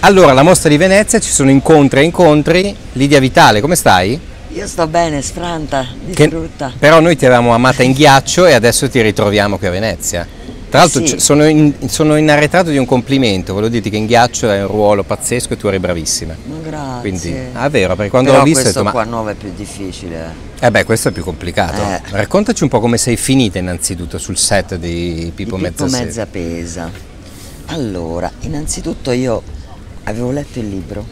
Allora, alla mostra di Venezia ci sono incontri e incontri. Lidia Vitale, come stai? Io sto bene, sfranta, distrutta. Però noi ti avevamo amata in ghiaccio e adesso ti ritroviamo qui a Venezia. Tra l'altro sì. sono in arretrato di un complimento, volevo dirti che in ghiaccio hai un ruolo pazzesco e tu eri bravissima. Grazie. Quindi, è vero, perché quando l'ho visto... Questo detto, qua nuovo è più difficile. Eh beh, questo è più complicato. Raccontaci un po' come sei finita innanzitutto sul set di Pippo Mezzapesa. Allora, innanzitutto io... avevo letto il libro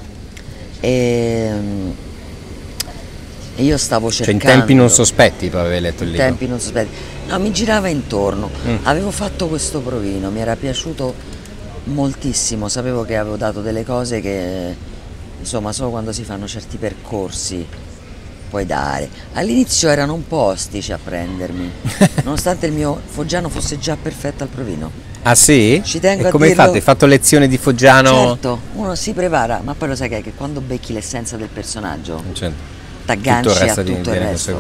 e io stavo cercando... Cioè in tempi non sospetti tu avevi letto il libro? In tempi non sospetti, no, mi girava intorno, avevo fatto questo provino, mi era piaciuto moltissimo, sapevo che avevo dato delle cose che insomma solo quando si fanno certi percorsi puoi dare. All'inizio erano un po' ostici a prendermi, nonostante il mio foggiano fosse già perfetto al provino. Ah sì? Ci tengo a come hai fatto? Hai fatto lezione di foggiano? Certo, uno si prepara, ma poi lo sai che quando becchi l'essenza del personaggio t'agganci a tutto il resto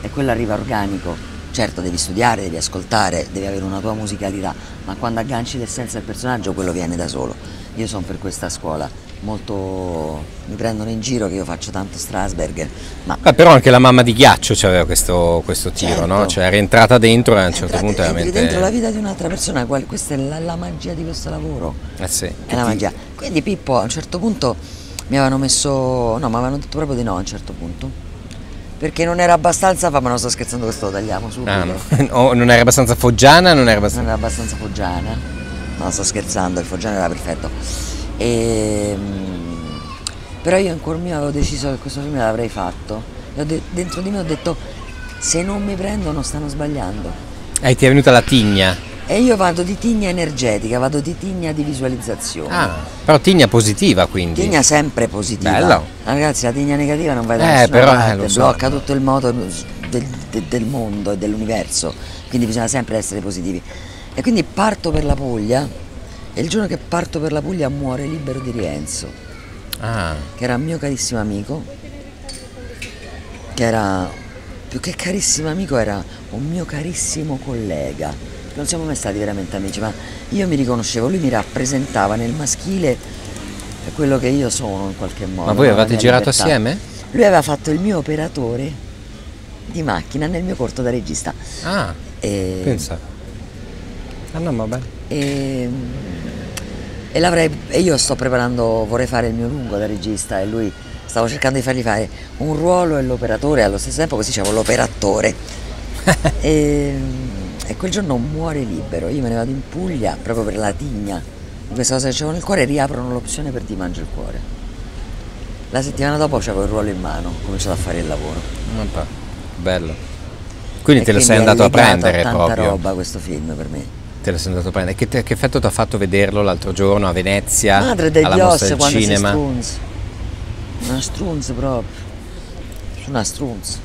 e quello arriva organico. Certo, devi studiare, devi ascoltare, devi avere una tua musicalità, ma quando agganci l'essenza del personaggio quello viene da solo. Io sono per questa scuola, molto mi prendono in giro che io faccio tanto Strasberg, ma... però anche la mamma di ghiaccio c'aveva questo tiro, certo. No? Cioè era entrata dentro e a un certo punto veramente... dentro la vita di un'altra persona, questa è la magia di questo lavoro. Sì. È la magia. Quindi Pippo a un certo punto mi avevano messo, no, mi avevano detto proprio di no a un certo punto. Perché non era abbastanza, ma non sto scherzando, questo lo tagliamo subito. Ah, no. No, non era abbastanza foggiana, non era abbastanza foggiana. No, sto scherzando, il foggiano era perfetto. Però io in cuor mio avevo deciso che questo film l'avrei fatto. Dentro di me ho detto, se non mi prendono stanno sbagliando. E ti è venuta la tigna? E io vado di tigna energetica, vado di tigna di visualizzazione. Ah, però tigna positiva quindi? Tigna sempre positiva. Bello. Ragazzi, la tigna negativa non va da nessuna parte, lo so, blocca tutto il moto del mondo e dell'universo, quindi bisogna sempre essere positivi. E quindi parto per la Puglia, e il giorno che parto per la Puglia muore Libero di Rienzo, che era mio carissimo amico, che era, più che carissimo amico, era un mio carissimo collega. Non siamo mai stati veramente amici, ma io mi riconoscevo, lui mi rappresentava nel maschile quello che io sono in qualche modo. Ma voi avevate girato assieme? Lui aveva fatto il mio operatore di macchina nel mio corto da regista. Ah, pensa. Ah no, vabbè. E io sto preparando, vorrei fare il mio lungo da regista e lui, stavo cercando di fargli fare un ruolo e l'operatore allo stesso tempo, così dicevo l'operatore. E quel giorno muore Libero, io me ne vado in Puglia proprio per la tigna di questa cosa che c'avevo nel cuore, riaprono l'opzione per Ti Mangio il Cuore. La settimana dopo avevo il ruolo in mano, ho cominciato a fare il lavoro. Bello. Quindi te lo sei andato a prendere proprio. È tanta roba questo film per me. Te lo sei andato a prendere. Che effetto ti ha fatto vederlo l'altro giorno a Venezia? Madre degli ossi, quando cinema. Una strunz proprio. Una strunz.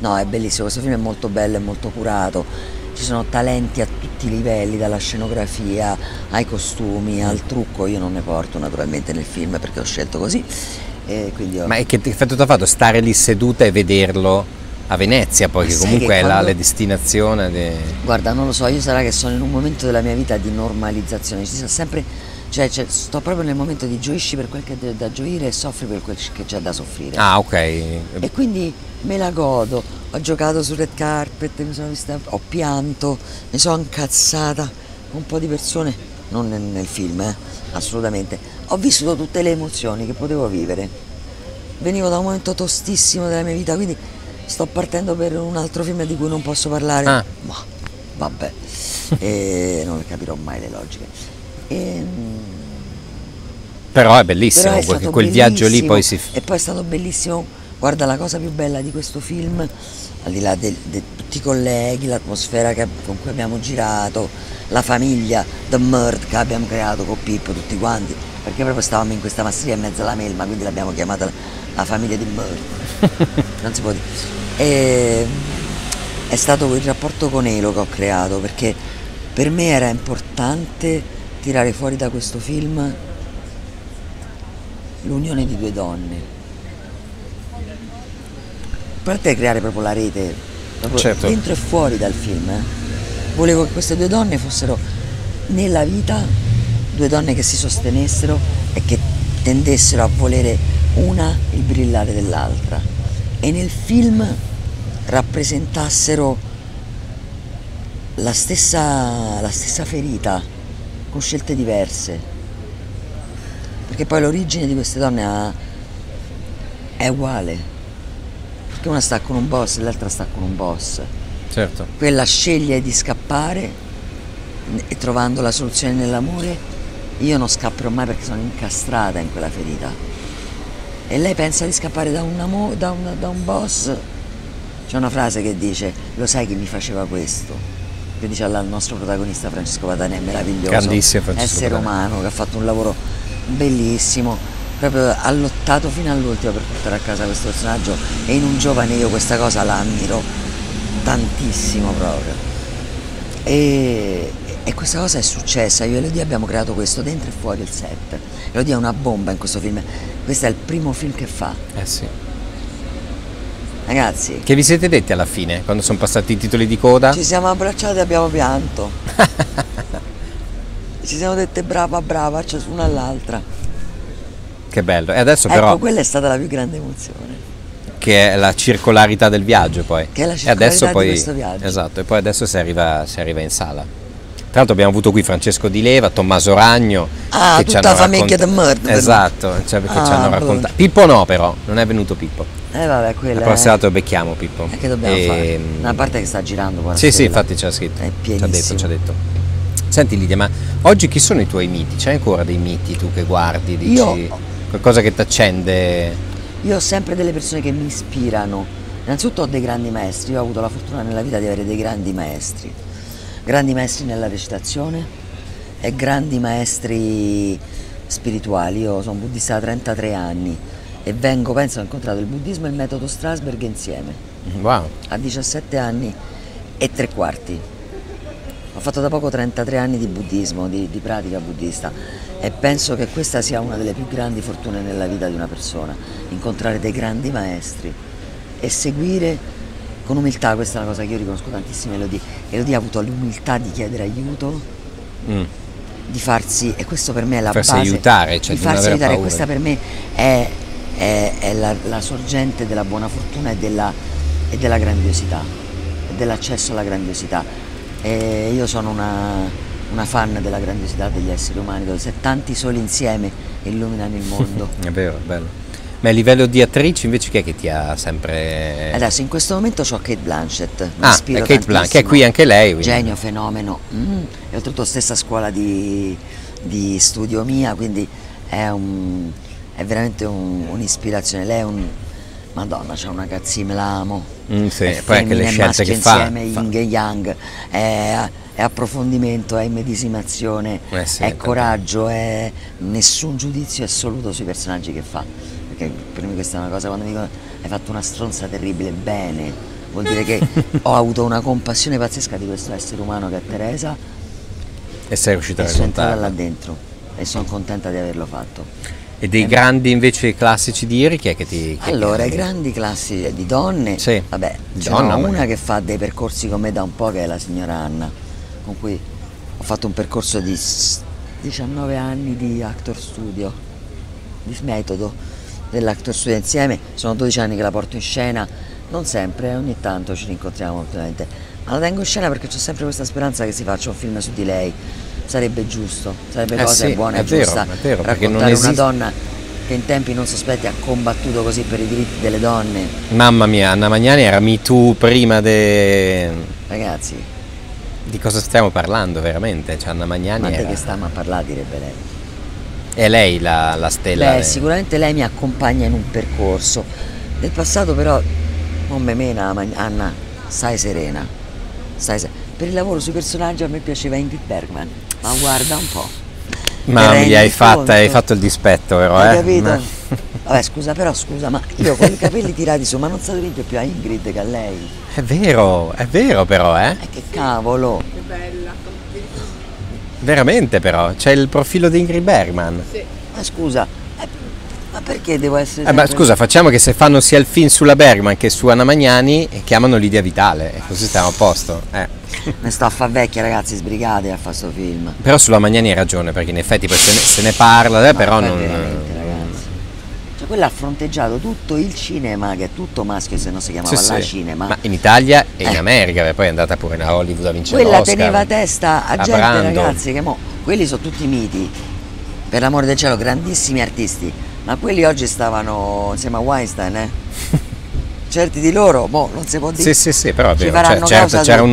No, è bellissimo, questo film è molto bello, è molto curato. Ci sono talenti a tutti i livelli, dalla scenografia ai costumi, al trucco. Io non ne porto naturalmente nel film perché ho scelto così. Ma che effetto ti ha fatto stare lì seduta e vederlo a Venezia? Poi che comunque è la destinazione. Guarda, non lo so, io sarà che sono in un momento della mia vita di normalizzazione. Ci sono sempre, cioè, sto proprio nel momento di gioisci per quel che è da gioire e soffri per quel che c'è da soffrire. Ah, ok. E quindi me la godo. Ho giocato sul red carpet, mi sono vista, ho pianto, mi sono incazzata con un po' di persone, non nel film, assolutamente. Ho vissuto tutte le emozioni che potevo vivere. Venivo da un momento tostissimo della mia vita, quindi sto partendo per un altro film di cui non posso parlare. Ma vabbè, non capirò mai le logiche. Però è bellissimo, però è quel viaggio lì poi si... E poi è stato bellissimo. Guarda, la cosa più bella di questo film, al di là di tutti i colleghi, l'atmosfera con cui abbiamo girato, la famiglia, the Murd che abbiamo creato con Pippo, tutti quanti, perché proprio stavamo in questa masseria in mezzo alla melma, quindi l'abbiamo chiamata la famiglia di Murd, non si può dire. E è stato il rapporto con Elo che ho creato, perché per me era importante tirare fuori da questo film l'unione di due donne. A parte creare proprio la rete, proprio dentro e fuori dal film, volevo che queste due donne fossero nella vita due donne che si sostenessero, e che tendessero a volere una il brillare dell'altra e nel film rappresentassero la stessa ferita con scelte diverse, perché poi l'origine di queste donne è uguale, perché una sta con un boss e l'altra sta con un boss. Certo. Quella sceglie di scappare e trovando la soluzione nell'amore. Io non scapperò mai perché sono incastrata in quella ferita. E lei pensa di scappare da un boss. C'è una frase che dice: lo sai che mi faceva questo? Che dice al nostro protagonista Francesco Badani, è meraviglioso. Grandissimo Francesco Badani. Essere umano che ha fatto un lavoro bellissimo, proprio ha lottato fino all'ultimo per portare a casa questo personaggio, e in un giovane io questa cosa la ammiro tantissimo proprio. E questa cosa è successa. Io e Elodie abbiamo creato questo dentro e fuori il set. Elodie è una bomba in questo film. Questo è il primo film che fa. Eh sì. Ragazzi, che vi siete detti alla fine, quando sono passati i titoli di coda? Ci siamo abbracciati e abbiamo pianto. Ci siamo dette brava brava, ciascuna all'altra. Che bello. E adesso però, ecco, quella è stata la più grande emozione, che è la circolarità del viaggio poi. Che è la circolarità di questo viaggio. Esatto. E poi adesso si arriva in sala. Tra l'altro abbiamo avuto qui Francesco Di Leva, Tommaso Ragno. Ah, che tutta la famiglia del murder. Esatto, cioè perché ci hanno raccontato. Pippo no, però, non è venuto Pippo. Vabbè, quella la prossima volta lo becchiamo Pippo. E che dobbiamo fare? Una parte che sta girando qua. Sì, infatti c'è scritto. È pienissimo. Ci ha detto. Senti Lidia, ma oggi chi sono i tuoi miti? C'hai ancora dei miti tu che guardi? Dici, io, qualcosa che ti accende? Io ho sempre delle persone che mi ispirano. Innanzitutto ho dei grandi maestri. Io ho avuto la fortuna nella vita di avere dei grandi maestri. Grandi maestri nella recitazione e grandi maestri spirituali. Io sono buddista da 33 anni e vengo, penso, ho incontrato il buddismo e il metodo Strasberg insieme. Wow. A 17 anni e tre quarti. Ho fatto da poco 33 anni di buddismo, di pratica buddista, e penso che questa sia una delle più grandi fortune nella vita di una persona, incontrare dei grandi maestri e seguire con umiltà. Questa è una cosa che io riconosco tantissimo Elodie. Elodie ha avuto l'umiltà di chiedere aiuto, di farsi, e questo per me è la base, aiutare, cioè di farsi aiutare, paura. Questa per me è la sorgente della buona fortuna e della grandiosità, e dell'accesso alla grandiosità. E io sono una fan della grandiosità degli esseri umani, dove se tanti soli insieme illuminano il mondo. È vero, è bello. Ma a livello di attrice invece chi è che ti ha sempre... Adesso in questo momento ho Cate Blanchett, mi ispiro Cate Blanchett, che è qui anche lei. Quindi. Genio, fenomeno, e oltretutto stessa scuola di studio mia, quindi è veramente un'ispirazione. Lei è un... Madonna, c'è una cazzi, me la amo. Sì, è poi anche le scelte che fa. Insieme, Ying e Yang, è approfondimento, è immedesimazione, sì, è coraggio, è nessun giudizio assoluto sui personaggi che fa. Per me questa è una cosa, quando mi dicono hai fatto una stronza terribile, bene, vuol dire che ho avuto una compassione pazzesca di questo essere umano che è Teresa e sei riuscita a raccontarla là dentro, e sono contenta di averlo fatto. E dei grandi invece classici di ieri, chi è che ti... Allora, i grandi classici di donne, sì. Vabbè, c'è una che fa dei percorsi con me da un po', che è la signora Anna, con cui ho fatto un percorso di 19 anni di actor studio, di metodo dell'Actor Studio insieme. Sono 12 anni che la porto in scena, non sempre, ogni tanto ci rincontriamo, ovviamente, ma la tengo in scena perché c'ho sempre questa speranza che si faccia un film su di lei. Sarebbe giusto, sarebbe cosa buona e giusta, vero, raccontare una donna che in tempi non sospetti ha combattuto così per i diritti delle donne. Mamma mia, Anna Magnani era Me Too prima de... Ragazzi, di cosa stiamo parlando veramente? Cioè Anna Magnani era... che stiamo a parlare, direbbe lei. È lei la stella? Beh, sicuramente lei mi accompagna in un percorso. Nel passato però non me mena, Anna, stai serena. Per il lavoro sui personaggi a me piaceva Ingrid Bergman, ma guarda un po'. Mamma mia, hai fatto il dispetto però, hai capito? Ma... Vabbè, scusa, ma io con i capelli tirati su, ma non so di più a Ingrid che a lei. È vero però, eh? Che cavolo! Che bella! Veramente però, c'è il profilo di Ingrid Bergman. Sì. Ma scusa, Ma perché devo essere... ma scusa, facciamo che se fanno sia il film sulla Bergman che su Anna Magnani, chiamano Lidia Vitale e così stiamo a posto. Ne sto a far vecchia, ragazzi, sbrigate a fare sto film. Però sulla Magnani hai ragione, perché in effetti poi se ne parla, però non... ragazzi. Cioè, quello ha fronteggiato tutto il cinema, che è tutto maschio, se no si chiamava cinema. Ma in Italia e in America, poi è andata pure in Hollywood a vincere l'Oscar. Quella teneva testa a gente, Brando. Ragazzi, che mo, quelli sono tutti miti, per l'amore del cielo, grandissimi artisti. Ma quelli oggi stavano insieme a Weinstein, Certi di loro, boh, non si può dire. Sì, però c'era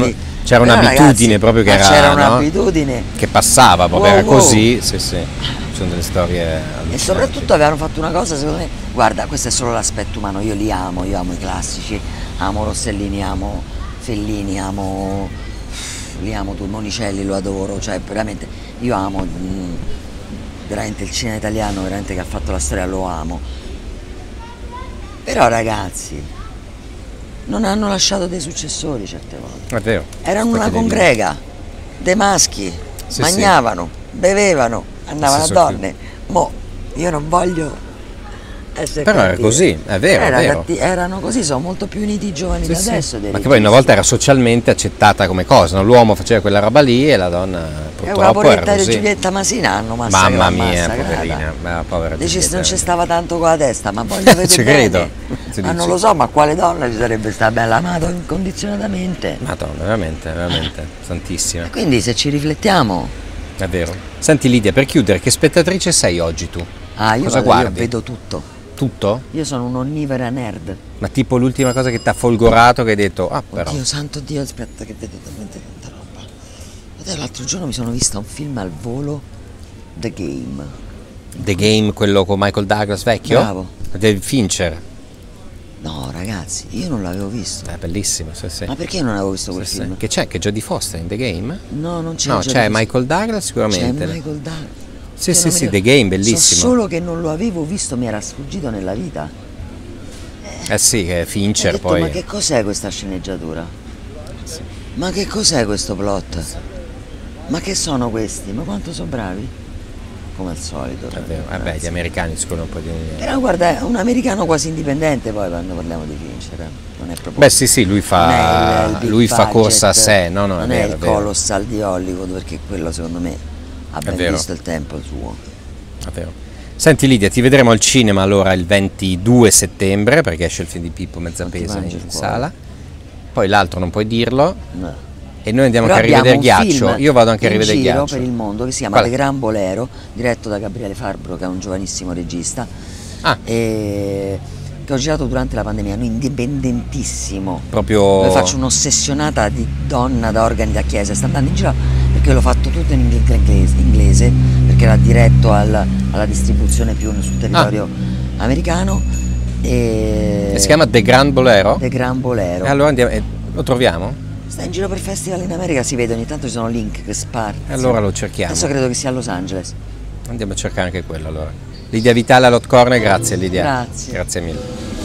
un'abitudine proprio che era... C'era un'abitudine. Che passava, proprio era così, Sono delle storie... E soprattutto avevano fatto una cosa, secondo me, guarda, questo è solo l'aspetto umano, io li amo, io amo i classici, amo Rossellini, amo Fellini, amo... li amo tu, Monicelli lo adoro, cioè veramente, io amo... veramente il cinema italiano che ha fatto la storia lo amo, però ragazzi non hanno lasciato dei successori certe volte, è vero, erano una congrega dei maschi, mangiavano, bevevano, andavano a donne, mo io non voglio essere però cattivi. Era così, è vero, erano così, sono molto più uniti i giovani da adesso, ma che poi una volta era socialmente accettata come cosa, no? L'uomo faceva quella roba lì e la donna purtroppo era così. Di Giulietta Masina hanno massacrato. Mamma mia, poverina, povera Giulietta. Non ci stava tanto con la testa, ma voglio vedere credo. Ma non lo so, ma quale donna ci sarebbe stata bella amata incondizionatamente? Madonna, veramente, santissima. E quindi se ci riflettiamo... È vero. Senti Lidia, per chiudere, che spettatrice sei oggi tu? Io vedo tutto. Tutto? Io sono un'onnivora nerd. Ma tipo l'ultima cosa che ti ha folgorato, che hai detto, però... Oddio, santo Dio, aspetta che vedo talmente tanta roba. Guarda, l'altro giorno mi sono vista un film al volo, The Game. The Game, quello con Michael Douglas vecchio? Bravo. Del Fincher. No, ragazzi, io non l'avevo visto. È bellissimo, Ma perché non avevo visto quel film? Che c'è? Che Jodie Foster in The Game? No, non c'è. No, c'è Michael Douglas sicuramente. C'è Michael Douglas. Sì, The Game, bellissimo. Solo che non lo avevo visto, mi era sfuggito nella vita. Che Fincher detto, poi... Ma che cos'è questa sceneggiatura? Ma che cos'è questo plot? Ma che sono questi? Ma quanto sono bravi? Come al solito. Vabbè, gli americani scoprono un po' di... Però guarda, è un americano quasi indipendente poi quando parliamo di Fincher. Non è proprio... Beh sì, lui fa corsa a sé, no, non è il colossal di Hollywood, perché quello secondo me... ha ben visto il tempo il suo. È vero. Senti Lidia, ti vedremo al cinema allora il 22 settembre, perché esce il film di Pippo Mezzapesa in sala. Poi l'altro non puoi dirlo. No. E noi andiamo anche a rivedere Ghiaccio. Io vado anche a rivedere Ghiaccio. Un giro per il mondo che si chiama The Gran Bolero, diretto da Gabriele Farbro, che è un giovanissimo regista. Che ho girato durante la pandemia, un indipendentissimo. Proprio... Io faccio un'ossessionata di donna da organi da chiesa, sta andando in giro... Perché l'ho fatto tutto in inglese, perché era diretto alla distribuzione più sul territorio americano. E si chiama The Gran Bolero? The Gran Bolero. E allora andiamo, lo troviamo? Sta in giro per festival in America, si vede, ogni tanto ci sono link che sparano. Allora lo cerchiamo. Adesso credo che sia a Los Angeles. Andiamo a cercare anche quello allora. Lidia Vitale all'Hot Corner, grazie Lidia. Grazie. Grazie mille.